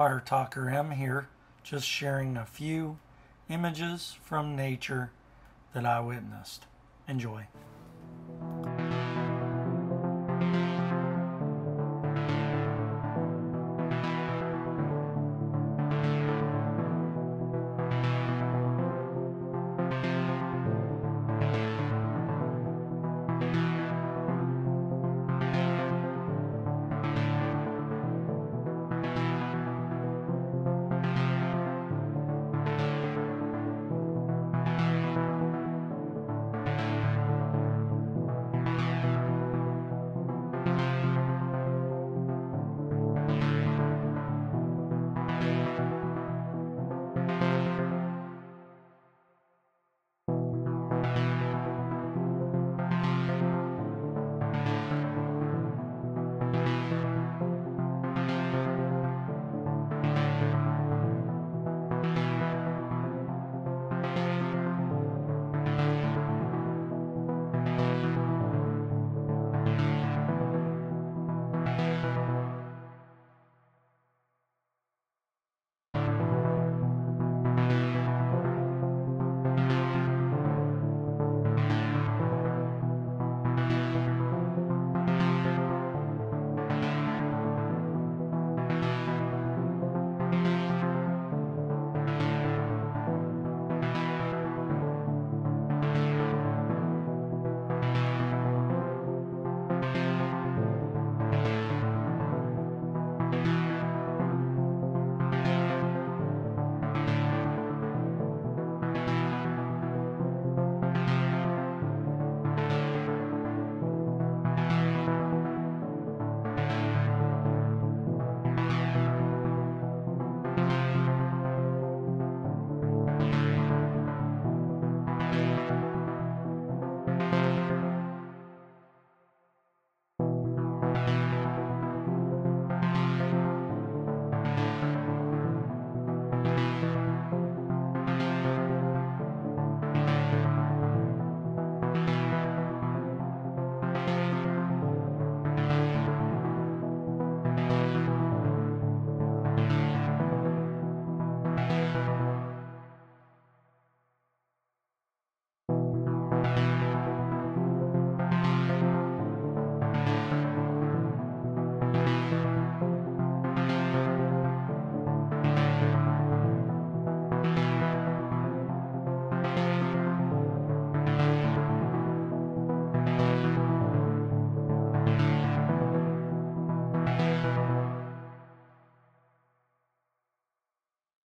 Fire Talker M here, just sharing a few images from nature that I witnessed. Enjoy.